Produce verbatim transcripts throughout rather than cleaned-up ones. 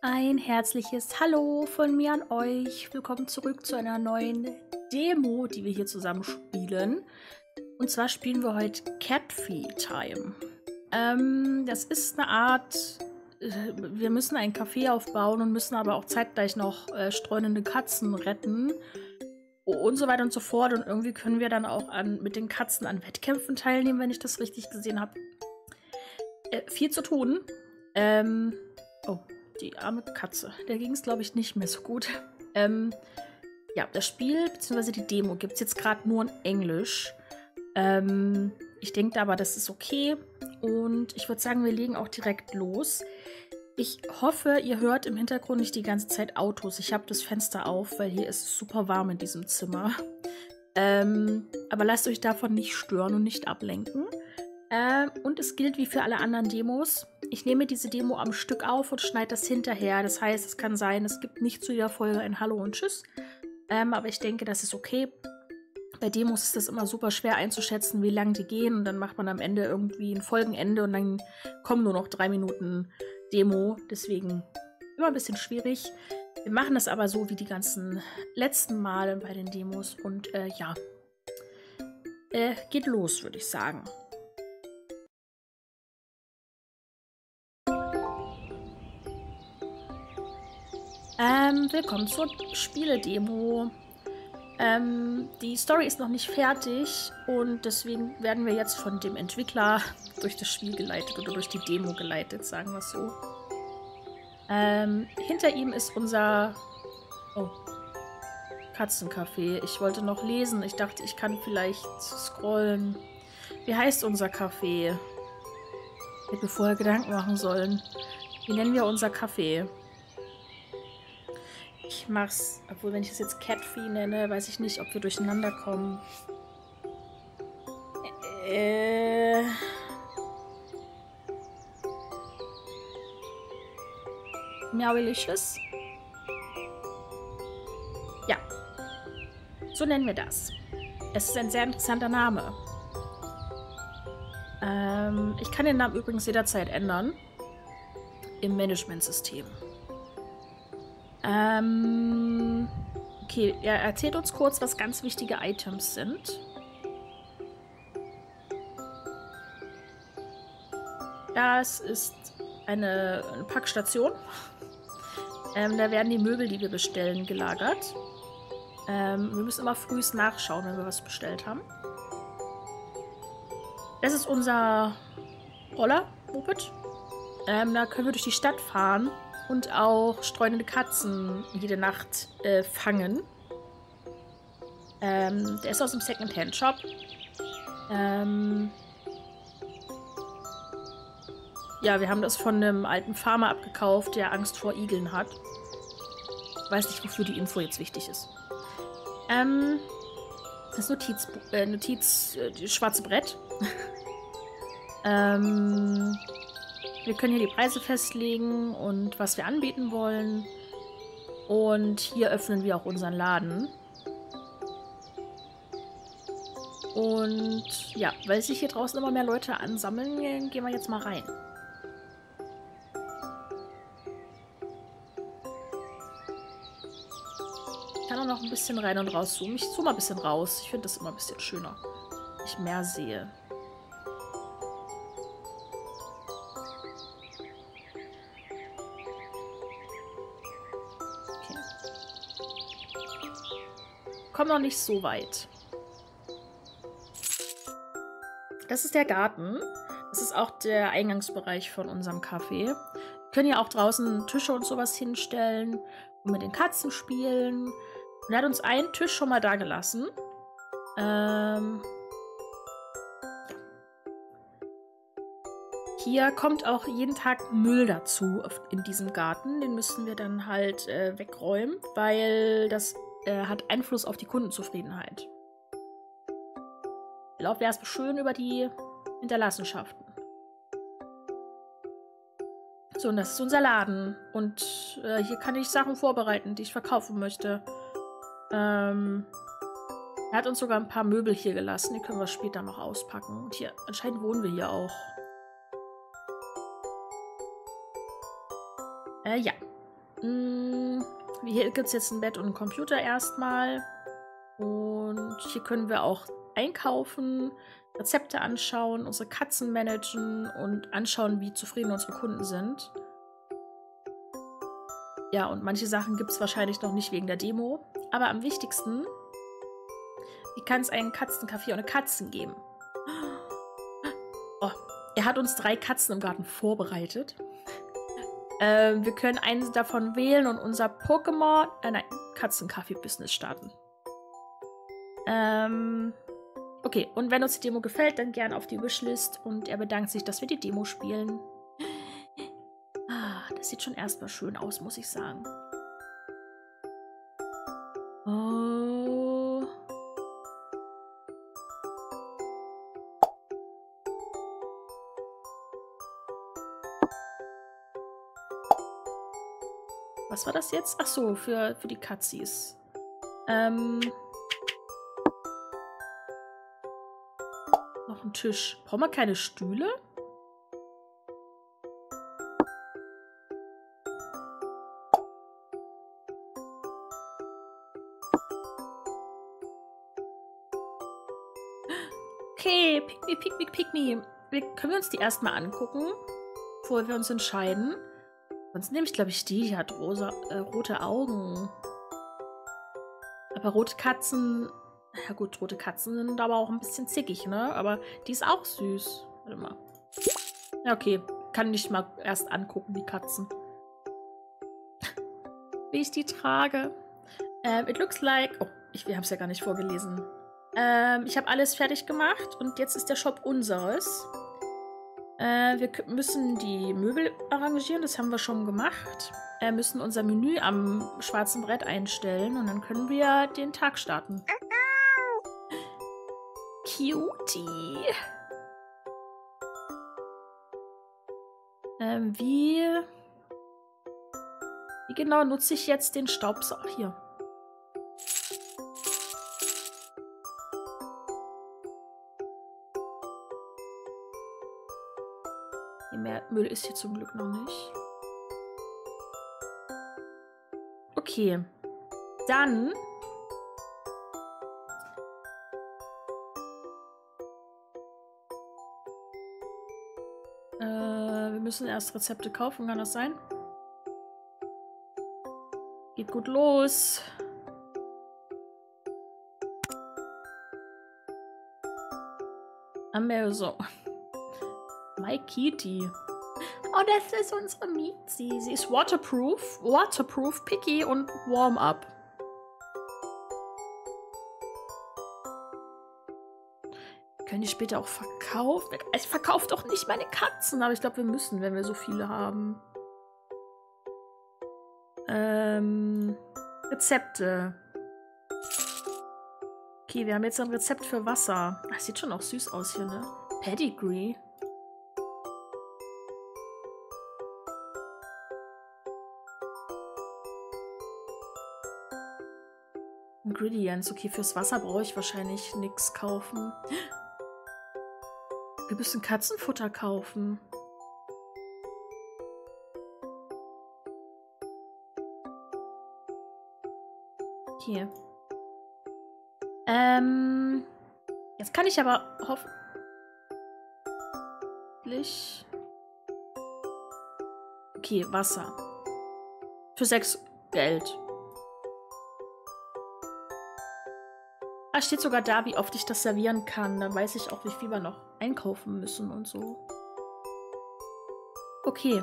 Ein herzliches Hallo von mir an euch. Willkommen zurück zu einer neuen Demo, die wir hier zusammen spielen. Und zwar spielen wir heute Catffee Time. Ähm, das ist eine Art, wir müssen einen Café aufbauen und müssen aber auch zeitgleich noch äh, streunende Katzen retten und so weiter und so fort. Und irgendwie können wir dann auch an, mit den Katzen an Wettkämpfen teilnehmen, wenn ich das richtig gesehen habe. Äh, viel zu tun. Ähm, oh. Die arme Katze. Der ging es, glaube ich, nicht mehr so gut. Ähm, ja, das Spiel bzw. die Demo gibt es jetzt gerade nur in Englisch. Ähm, ich denke aber, das ist okay. Und ich würde sagen, wir legen auch direkt los. Ich hoffe, ihr hört im Hintergrund nicht die ganze Zeit Autos. Ich habe das Fenster auf, weil hier ist es super warm in diesem Zimmer. Ähm, aber lasst euch davon nicht stören und nicht ablenken. Ähm, und es gilt wie für alle anderen Demos. Ich nehme diese Demo am Stück auf und schneide das hinterher. Das heißt, es kann sein, es gibt nicht zu jeder Folge ein Hallo und Tschüss. Ähm, aber ich denke, das ist okay. Bei Demos ist das immer super schwer einzuschätzen, wie lange die gehen. Und dann macht man am Ende irgendwie ein Folgenende und dann kommen nur noch drei Minuten Demo. Deswegen immer ein bisschen schwierig. Wir machen das aber so wie die ganzen letzten Male bei den Demos. Und äh, ja, äh, geht los, würde ich sagen. Ähm, willkommen zur Spiele-Demo. Ähm, die Story ist noch nicht fertig und deswegen werden wir jetzt von dem Entwickler durch das Spiel geleitet oder durch die Demo geleitet, sagen wir es so. Ähm, hinter ihm ist unser... Oh. Katzencafé. Ich wollte noch lesen. Ich dachte, ich kann vielleicht scrollen. Wie heißt unser Café? Ich hätte mir vorher Gedanken machen sollen. Wie nennen wir unser Café? Ich mach's, obwohl, wenn ich es jetzt Catfee nenne, weiß ich nicht, ob wir durcheinander kommen. Äh. Miauilicious? Ja. So nennen wir das. Es ist ein sehr interessanter Name. Ähm, ich kann den Namen übrigens jederzeit ändern. Im Managementsystem. Ähm, okay, er erzählt uns kurz, was ganz wichtige Items sind. Das ist eine, eine Packstation. Ähm, da werden die Möbel, die wir bestellen, gelagert. Ähm, wir müssen immer frühst nachschauen, wenn wir was bestellt haben. Das ist unser Roller-Moped. Ähm, da können wir durch die Stadt fahren. Und auch streunende Katzen jede Nacht äh, fangen. Ähm, der ist aus dem Second-Hand-Shop. Ähm ja, wir haben das von einem alten Farmer abgekauft, der Angst vor Igeln hat. Weiß nicht, wofür die Info jetzt wichtig ist. Ähm das Notiz... Äh, Notiz... Äh, schwarze Brett. ähm... Wir können hier die Preise festlegen und was wir anbieten wollen. Und hier öffnen wir auch unseren Laden. Und ja, weil sich hier draußen immer mehr Leute ansammeln, gehen wir jetzt mal rein. Ich kann auch noch ein bisschen rein und raus zoomen. Ich zoome ein bisschen raus. Ich finde das immer ein bisschen schöner, wenn ich mehr sehe. Kommen noch nicht so weit. Das ist der Garten. Das ist auch der Eingangsbereich von unserem Café. Wir können hier auch draußen Tische und sowas hinstellen und mit den Katzen spielen. Und er hat uns einen Tisch schon mal da gelassen. Ähm Hier kommt auch jeden Tag Müll dazu in diesem Garten. Den müssen wir dann halt äh, wegräumen, weil das hat Einfluss auf die Kundenzufriedenheit. Ich glaube, wäre es schön über die Hinterlassenschaften. So, und das ist unser Laden. Und äh, hier kann ich Sachen vorbereiten, die ich verkaufen möchte. Ähm, er hat uns sogar ein paar Möbel hier gelassen. Die können wir später noch auspacken. Und hier, anscheinend wohnen wir hier auch. Äh, ja. Hm, hier gibt es jetzt ein Bett und einen Computer erstmal. Und hier können wir auch einkaufen, Rezepte anschauen, unsere Katzen managen und anschauen, wie zufrieden unsere Kunden sind. Ja, und manche Sachen gibt es wahrscheinlich noch nicht wegen der Demo. Aber am wichtigsten, wie kann es einen Katzencafé ohne Katzen geben? Oh, er hat uns drei Katzen im Garten vorbereitet. Äh, wir können einen davon wählen und unser Pokémon, äh, nein, Katzencafé-Business starten. Ähm, okay, und wenn uns die Demo gefällt, dann gerne auf die Wishlist. Und er bedankt sich, dass wir die Demo spielen. Das sieht schon erstmal schön aus, muss ich sagen. Oh. Was war das jetzt? Ach so, für, für die Katzis. Ähm. Noch ein Tisch. Brauchen wir keine Stühle? Okay, pick me, pick me, pick me. Wir, können wir uns die erstmal angucken, bevor wir uns entscheiden? Sonst nehme ich, glaube ich, die. Die hat rosa, äh, rote Augen. Aber rote Katzen... Ja gut, rote Katzen sind aber auch ein bisschen zickig, ne? Aber die ist auch süß. Warte mal. Ja, okay. Kann nicht mal erst angucken, die Katzen. Wie ich die trage. Ähm, it looks like... Oh, ich, wir haben es ja gar nicht vorgelesen. Ähm, ich habe alles fertig gemacht und jetzt ist der Shop unseres. Äh, wir müssen die Möbel arrangieren, das haben wir schon gemacht. Wir äh, müssen unser Menü am schwarzen Brett einstellen und dann können wir den Tag starten. Cutie! Ähm, wie... Wie genau nutze ich jetzt den Staubsauger hier? Müll ist hier zum Glück noch nicht. Okay. Dann. Äh, wir müssen erst Rezepte kaufen, kann das sein? Geht gut los. Amazon. My Kitty. Oh, das ist unsere Miezi. Sie ist waterproof, waterproof, picky und warm-up. Können die später auch verkaufen? Ich verkaufe doch nicht meine Katzen, aber ich glaube, wir müssen, wenn wir so viele haben. Ähm, Rezepte. Okay, wir haben jetzt ein Rezept für Wasser. Das sieht schon auch süß aus hier, ne? Pedigree. Ingredients. Okay, fürs Wasser brauche ich wahrscheinlich nichts kaufen. Wir müssen Katzenfutter kaufen. Hier. Ähm. Jetzt kann ich aber hoffentlich. Okay, Wasser. Für sechs Geld. Steht sogar da, wie oft ich das servieren kann. Dann weiß ich auch, wie viel wir noch einkaufen müssen und so. Okay.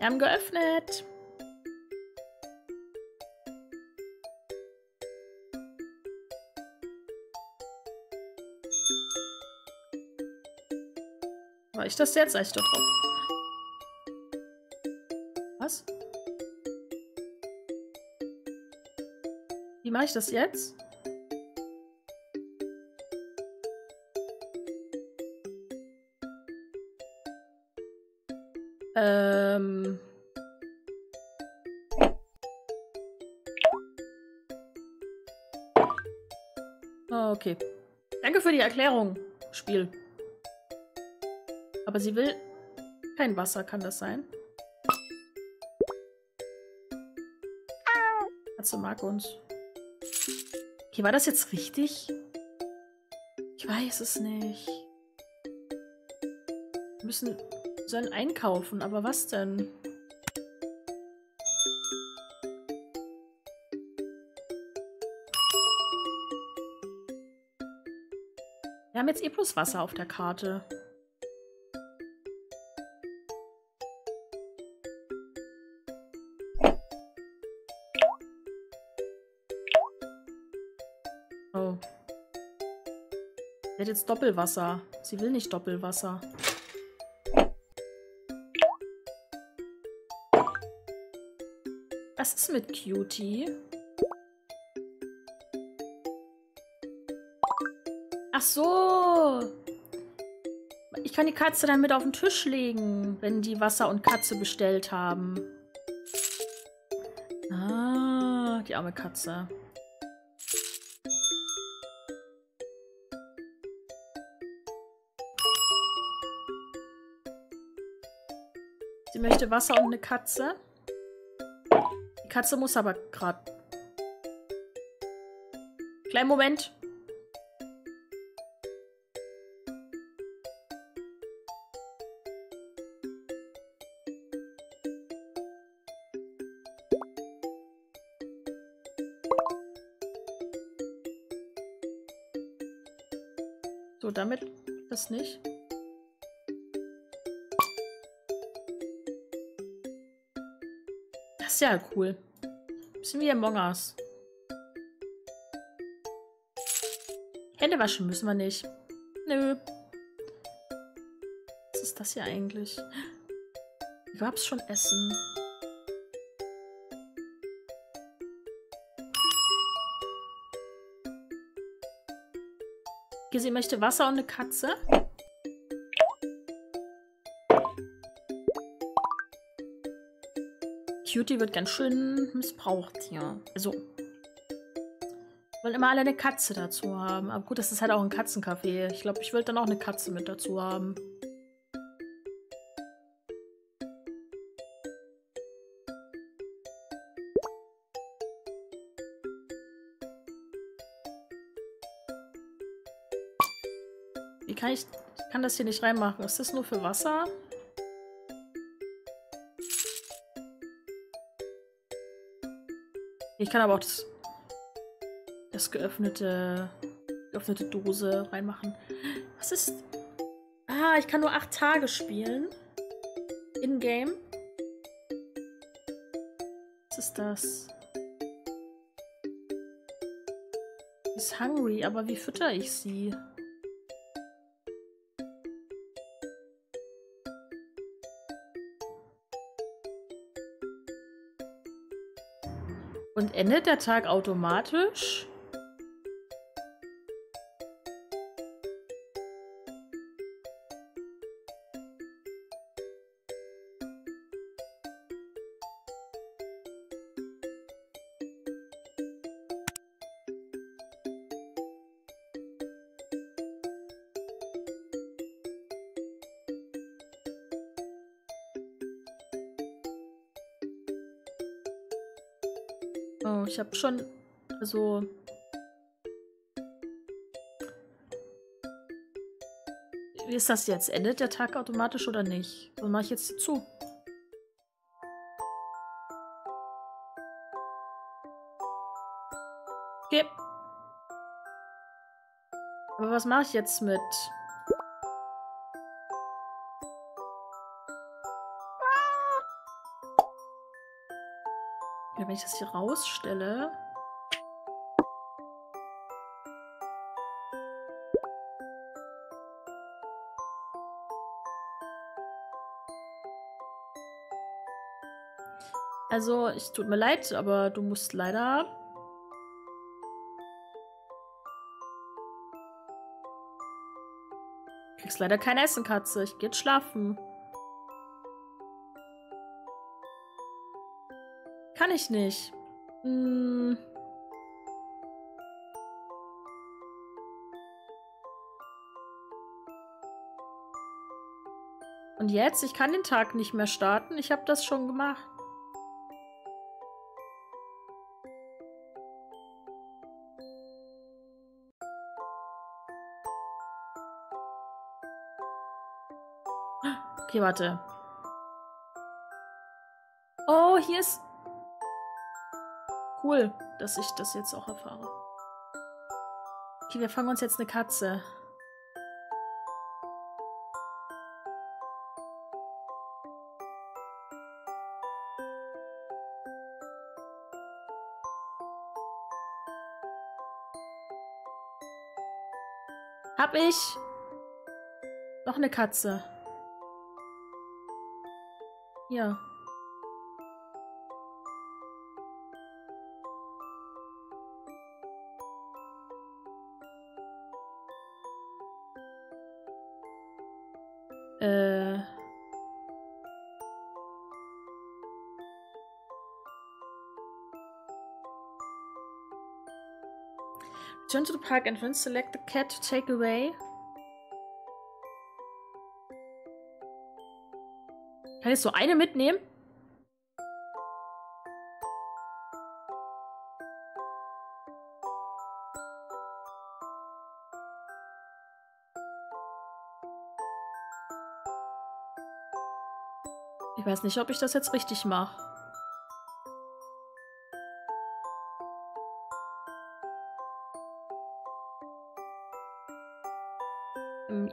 Wir haben geöffnet. War ich das jetzt? Sei ich da drauf. Was? Wie mache ich das jetzt? Ähm. Okay. Danke für die Erklärung, Spiel. Aber sie will kein Wasser, kann das sein? Katze mag uns. Okay, war das jetzt richtig? Ich weiß es nicht. Wir müssen, sollen einkaufen, aber was denn? Wir haben jetzt eh bloß Wasser auf der Karte. Sie hat jetzt Doppelwasser. Sie will nicht Doppelwasser. Was ist mit Cutie? Ach so. Ich kann die Katze dann mit auf den Tisch legen, wenn die Wasser und Katze bestellt haben. Ah, die arme Katze. Sie möchte Wasser und eine Katze. Die Katze muss aber gerade. Kleinen Moment. So, damit das nicht. Das ist ja cool. Bisschen wie Among Us. Hände waschen müssen wir nicht. Nö. Was ist das hier eigentlich? Hier gab's schon Essen. Okay, sie möchte Wasser und eine Katze. Cutie wird ganz schön missbraucht hier. Also, wollen immer alle eine Katze dazu haben. Aber gut, das ist halt auch ein Katzencafé. Ich glaube, ich würde dann auch eine Katze mit dazu haben. Wie kann ich... Ich kann das hier nicht reinmachen. Ist das nur für Wasser? Ich kann aber auch das, das geöffnete, geöffnete Dose reinmachen. Was ist... Ah, ich kann nur acht Tage spielen. In-game. Was ist das? Sie ist hungry, aber wie fütter ich sie? Und endet der Tag automatisch? Oh, ich habe schon, also wie ist das jetzt? Endet der Tag automatisch oder nicht? Dann mache ich jetzt zu. Okay. Aber was mache ich jetzt mit? Wenn ich das hier rausstelle... Also, es tut mir leid, aber du musst leider... Du kriegst leider kein Essen, Katze. Ich geh jetzt schlafen. Kann ich nicht. Hm. Und jetzt? Ich kann den Tag nicht mehr starten. Ich habe das schon gemacht. Okay, warte. Oh, hier ist... Cool, dass ich das jetzt auch erfahre. Okay, wir fangen uns jetzt eine Katze. Hab ich noch eine Katze. Ja. Äh. Return to the park entrance, select the cat to take away. Kann ich so eine mitnehmen? Ich weiß nicht, ob ich das jetzt richtig mache.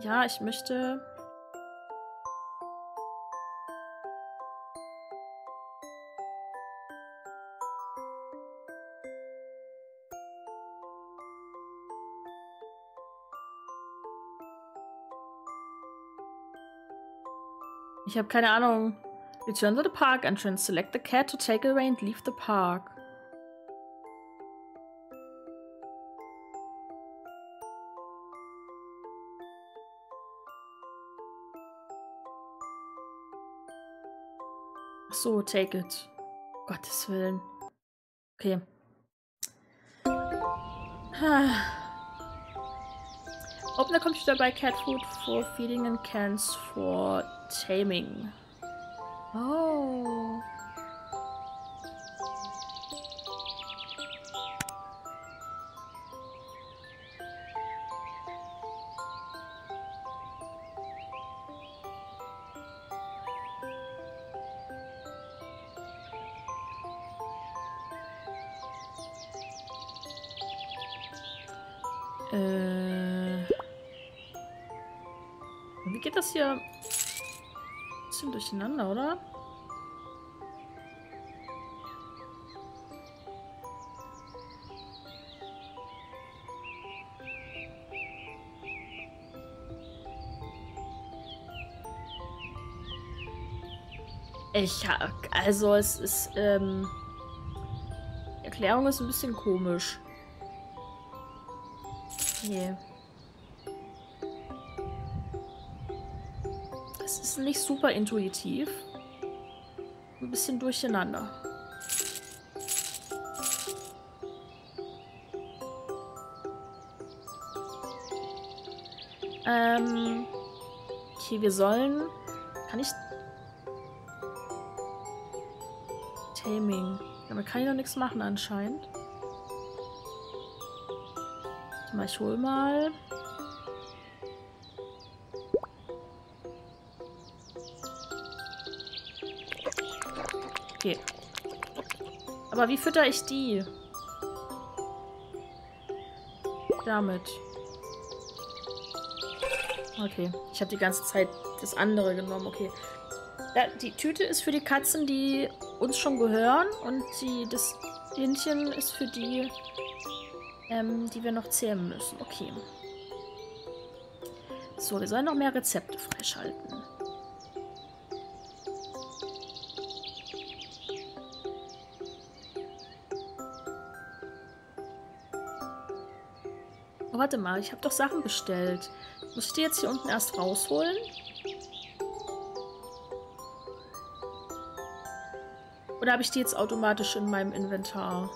Ja, ich möchte... Ich habe keine Ahnung. Return to the park entrance. Select the cat to take away and leave the park. Ach so, take it. Um Gottes Willen. Okay. Open the computer by cat food for feeding and cans for taming. Oh. Äh. Wie geht das hier? Durcheinander, oder? Ich hab, also es ist, ähm, die Erklärung ist ein bisschen komisch. Okay. Nicht super intuitiv. Ein bisschen durcheinander. Ähm. Okay, wir sollen. Kann ich. Taming. Damit kann ich noch nichts machen, anscheinend. Ich hol mal. Okay. Aber wie fütter ich die? Damit. Okay. Ich habe die ganze Zeit das andere genommen. Okay. Ja, die Tüte ist für die Katzen, die uns schon gehören. Und die, das Hähnchen ist für die, ähm, die wir noch zähmen müssen. Okay. So, wir sollen noch mehr Rezepte freischalten. Warte mal, ich habe doch Sachen bestellt. Muss ich die jetzt hier unten erst rausholen? Oder habe ich die jetzt automatisch in meinem Inventar?